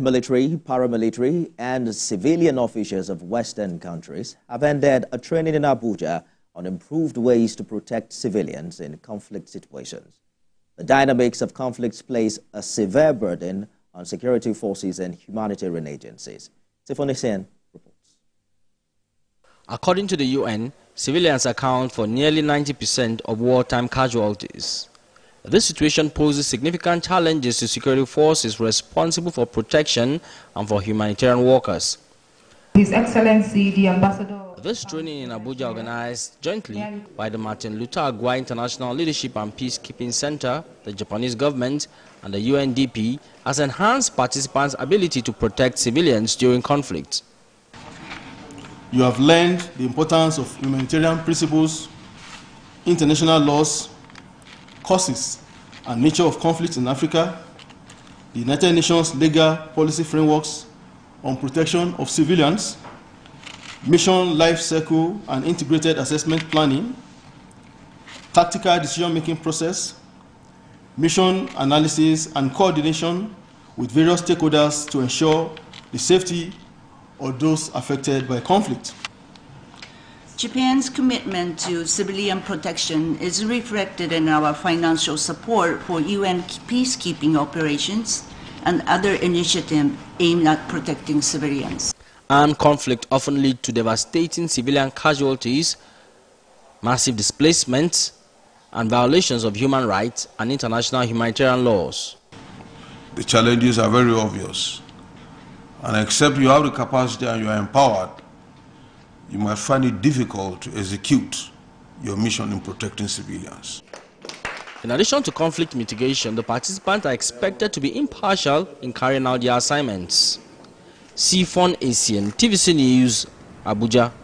Military, paramilitary and civilian officials of Western countries have ended a training in Abuja on improved ways to protect civilians in conflict situations. The dynamics of conflicts place a severe burden on security forces and humanitarian agencies. CFON ACN reports. According to the UN, civilians account for nearly 90% of wartime casualties. This situation poses significant challenges to security forces responsible for protection and for humanitarian workers. His Excellency, the Ambassador... This training in Abuja, organized jointly by the Martin Luther King International Leadership and Peacekeeping Center, the Japanese government and the UNDP, has enhanced participants' ability to protect civilians during conflict. You have learned the importance of humanitarian principles, international laws, causes and nature of conflicts in Africa, the United Nations legal policy frameworks on protection of civilians, mission life cycle and integrated assessment planning, tactical decision-making process, mission analysis and coordination with various stakeholders to ensure the safety of those affected by conflict. Japan's commitment to civilian protection is reflected in our financial support for UN peacekeeping operations and other initiatives aimed at protecting civilians. Armed conflict often leads to devastating civilian casualties, massive displacements, and violations of human rights and international humanitarian laws. The challenges are very obvious, and except you have the capacity and you are empowered, you might find it difficult to execute your mission in protecting civilians. In addition to conflict mitigation, the participants are expected to be impartial in carrying out their assignments. CFON ACN, TVC News, Abuja.